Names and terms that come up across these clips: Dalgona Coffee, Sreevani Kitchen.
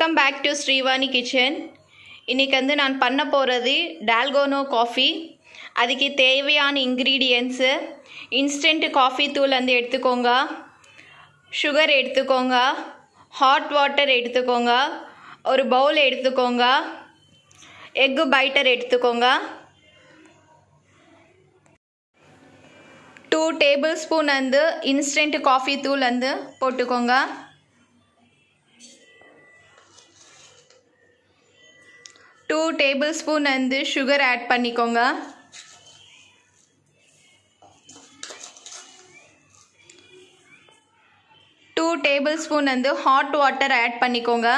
Welcome back to Sreevani Kitchen. Today I am going to make Dalgona Coffee. That is the ingredients. Instant coffee tool, sugar, hot water, और bowl add तो कोंगा, egg biter add तो कोंगा, 2 tablespoons अंदर instant coffee तूल अंदर पोट कोंगा, two tablespoon अंदर sugar ऐड पनी कोंगा, 2 tablespoons अंदर hot water ऐड पनी कोंगा.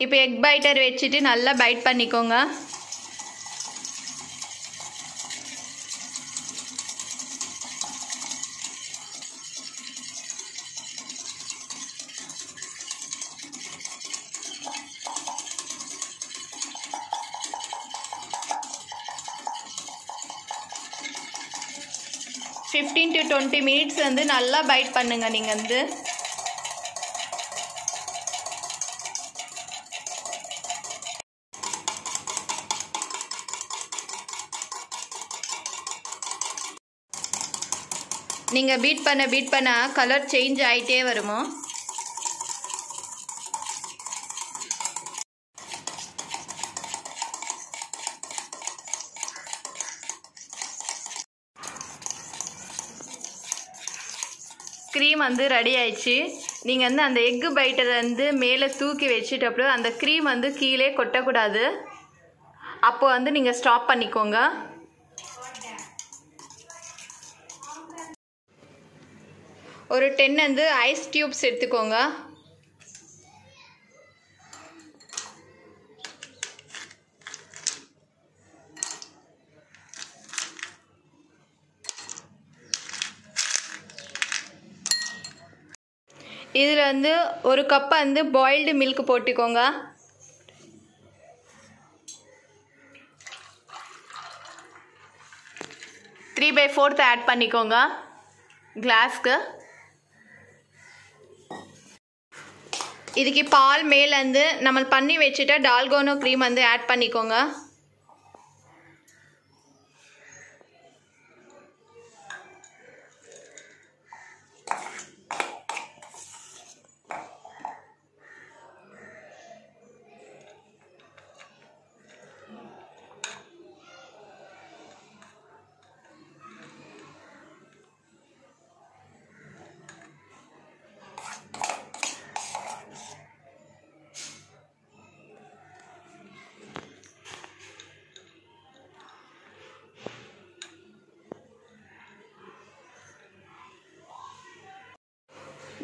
2 egg biter வெச்சிட்டு நல்லா பைட் பண்ணிக்கோங்க. Fifteen to 20 minutes வந்து நல்லா பைட் பண்ணுங்க நீங்க வந்து. நீங்க பீட் பண்ண கலர் சேஞ்ச் ஆயிட்டே வரும். க்ரீம் வந்து ரெடி ஆயிச்சு. நீங்க அந்த எக் பைட்டர் வந்து மேலே தூக்கி வெச்சிட்டு அப்புறம் அந்த க்ரீம் வந்து கீழே கொட்ட கூடாது. அப்போ வந்து நீங்க ஸ்டாப் பண்ணிக்கோங்க. और 10 अंदर आइस ट्यूब्स ऐड कोंगा, इधर अंदर और कप अंदर बॉइल्ड मिल्क पोटी कोंगा. थ्री बाय फोर्थ ऐड पनी कोंगा ग्लास का. இதுக்கு பால் மேல வந்து நம்ம பண்ணி வெச்சிட்ட டால்கோனா க்ரீம் வந்து ஆட் பண்ணிக்கோங்க.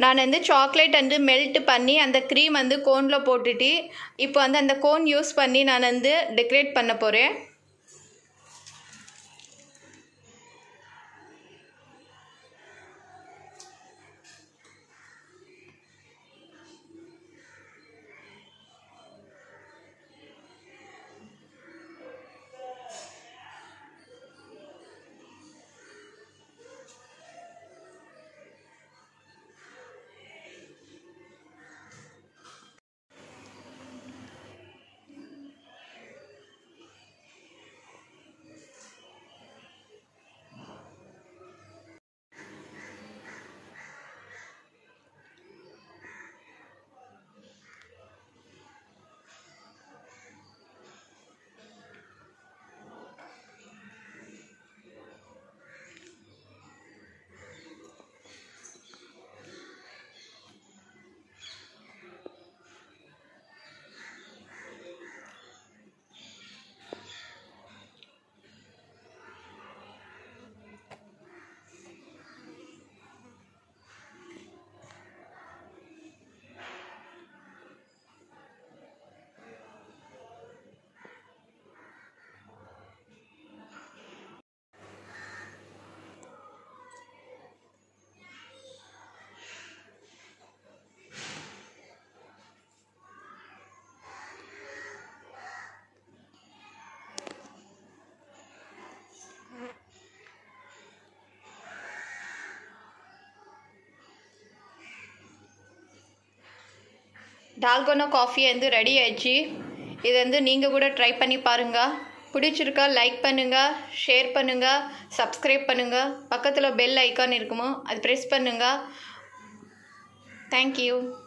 நான் வந்து சாக்லேட் வந்து மெல்ட் பண்ணி அந்த க்ரீம் வந்து கோன்ல போட்டுட்டு இப்போ வந்து அந்த கோன் யூஸ் பண்ணி நான் வந்து டெக்கரேட் பண்ண போறேன். Dalgona coffee and ready aji. Idendu neenga kuda try panni parunga. Pidichirukka like pannunga, share pannunga, subscribe pannunga. Pakkathula bell icon irukum, adu press pannunga. Thank you.